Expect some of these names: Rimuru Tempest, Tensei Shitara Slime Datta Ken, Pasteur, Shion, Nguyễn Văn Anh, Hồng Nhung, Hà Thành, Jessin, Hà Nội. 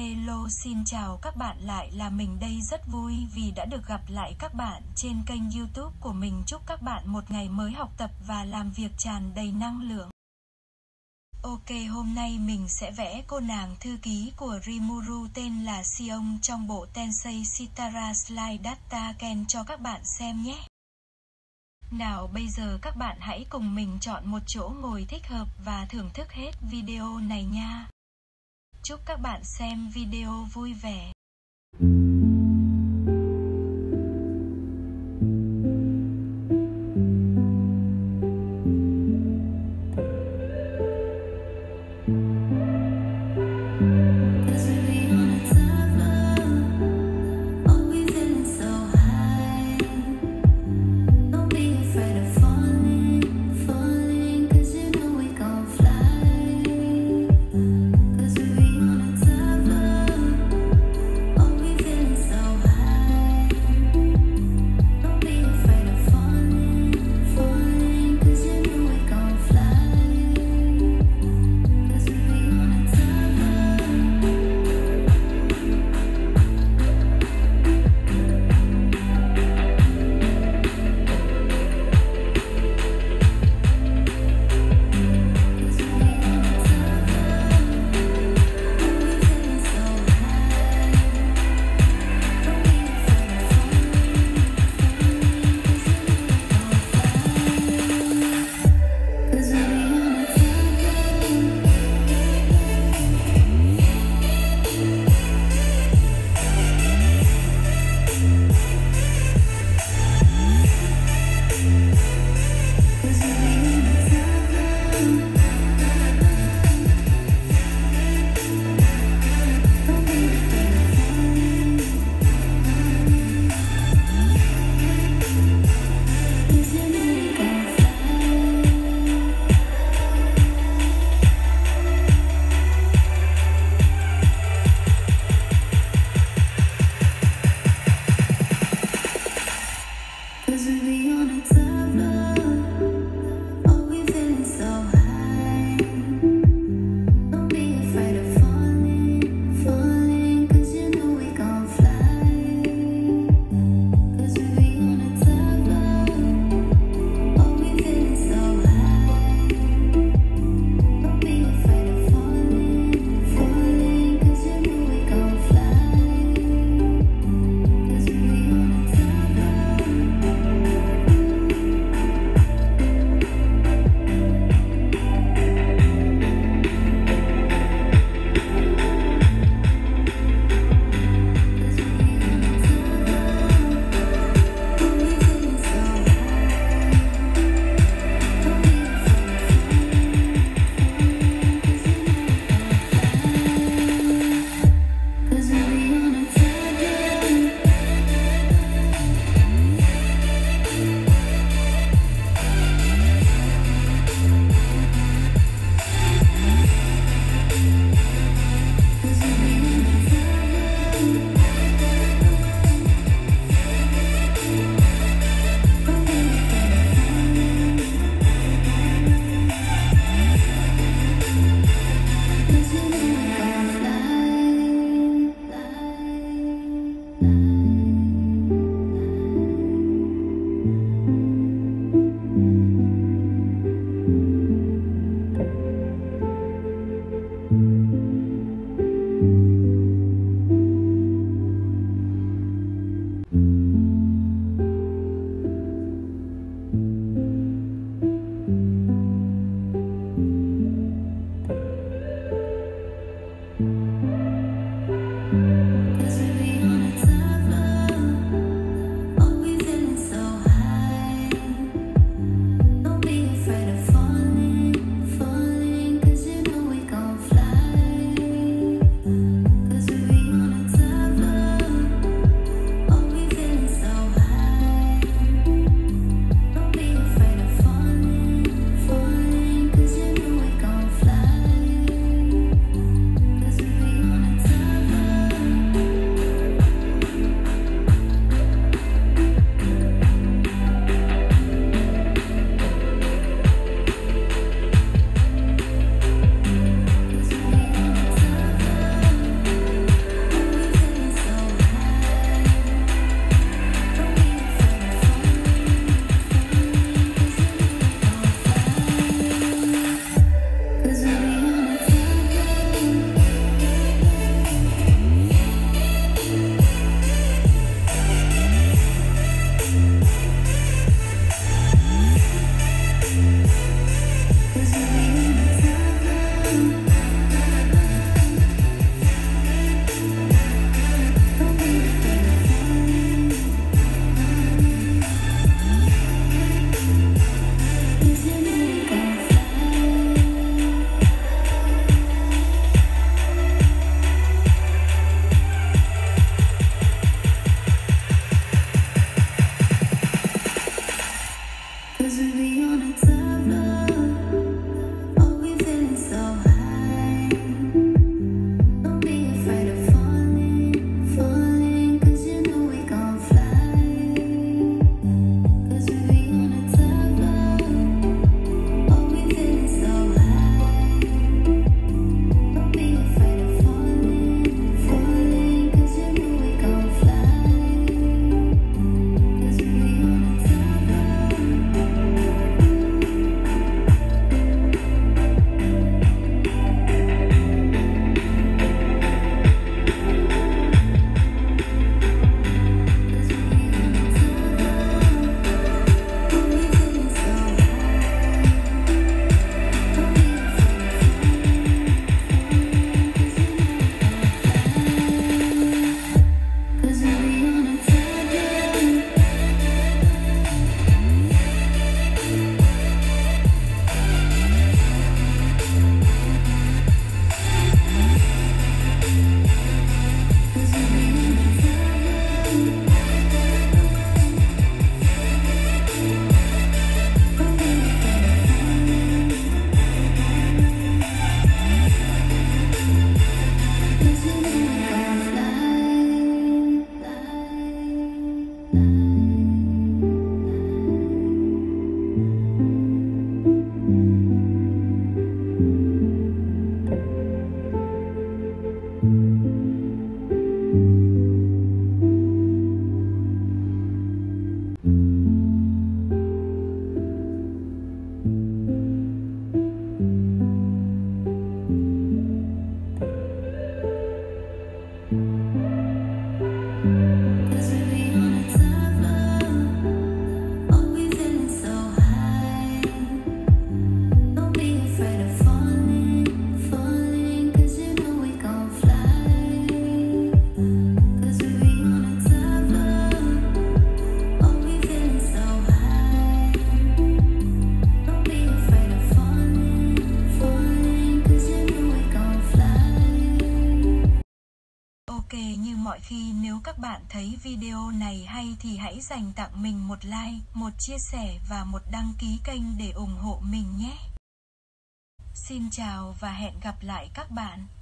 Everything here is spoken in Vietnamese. Hello, xin chào các bạn, lại là mình đây. Rất vui vì đã được gặp lại các bạn trên kênh YouTube của mình. Chúc các bạn một ngày mới học tập và làm việc tràn đầy năng lượng. Ok, hôm nay mình sẽ vẽ cô nàng thư ký của Rimuru tên là Shion trong bộ Tensei Shitara Slime Datta Ken cho các bạn xem nhé. Nào, bây giờ các bạn hãy cùng mình chọn một chỗ ngồi thích hợp và thưởng thức hết video này nha. Chúc các bạn xem video vui vẻ. Ok, như mọi khi, nếu các bạn thấy video này hay thì hãy dành tặng mình một like, một chia sẻ và một đăng ký kênh để ủng hộ mình nhé. Xin chào và hẹn gặp lại các bạn.